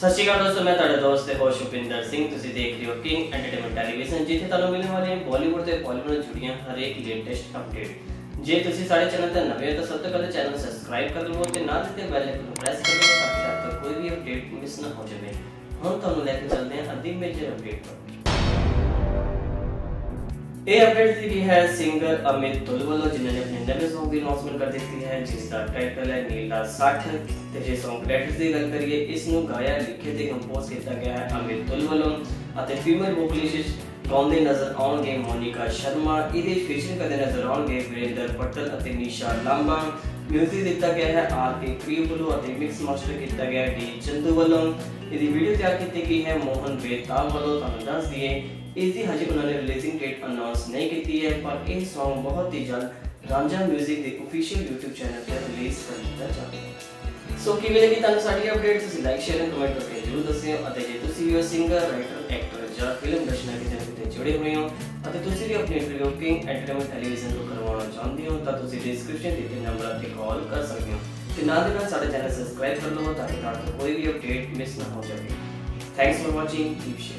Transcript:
सत श्रीकाल दोस्तों, मैं तेरे दोस्त है भुपिंदर सिंह। तुम देख रहे हो किंग एंटरटेनमेंट टेलीविजन, जिथे तुम मिलने वाले हैं बॉलीवुड से बॉलीवुड जुड़िया हर एक लेटेस्ट अपडेट। जे तुम साढ़े चैनल पर नवे हो तो सब तो पहले चैनल सबसक्राइब कर लो तो ना देते बेल आइकन प्रेस कर लो ताकि कोई भी अपडेट मिस ना हो जाए। हम तुम लेकर चलते हैं अधिक मेजर अपडेट पर। ये अपडेट दी है सिंगर अमित धुल वालों, जिन्होंने अपने नवे सॉन्ग की अनाउंसमेंट कर दी है जिसका टाइटल है नीला 60। तो जो सॉन्ग क्रेडिट्स की गल करिए, इसनों गाया लिखे ते कंपोज किया गया है अमित धुल वालों और फीमेल वोकलिस्ट गाउंदे नजर आउणगे मोनिका शर्मा। इहदे फीचर करदे नजर आउणगे वीरेंद्र पटल और निशा लांबा। म्यूजिक दिता गया है आर के क्रीबलो और मिक्स मास्टर किया गया डी चंदू वालों। यदि वीडियो तैयार की गई है मोहन बेताल वालों। तुहानू दस दिए इसकी हजे उन्होंने रिलीजिंग डेट अनाउंस नहीं की है, पर यह सॉन्ग बहुत ही जल्द रांझा म्यूजिक के ऑफिशियल यूट्यूब चैनल पर रिलीज कर दिया जाएगा। सो कि लगी तुहानू साडी अपडेट, तुसीं लाइक शेयर एंड कमेंट करके जरूर दसियो। और जे तुसीं भी सिंगर राइटर एक्टर या फिल्म रचना के जरिए जुड़े हुए हो और तुसीं भी अपने इंटरव्यू किंग एंटरटेनमेंट टेलीविजन को करवाना चाहते हो तो तुसीं डिस्क्रिप्शन दिए नंबर पर कॉल कर सकते हो। तो नाल ही साडा चैनल सब्सक्राइब कर लो ताकि आपको कोई भी अपडेट मिस ना हो जाए। Thanks for watching, keep share.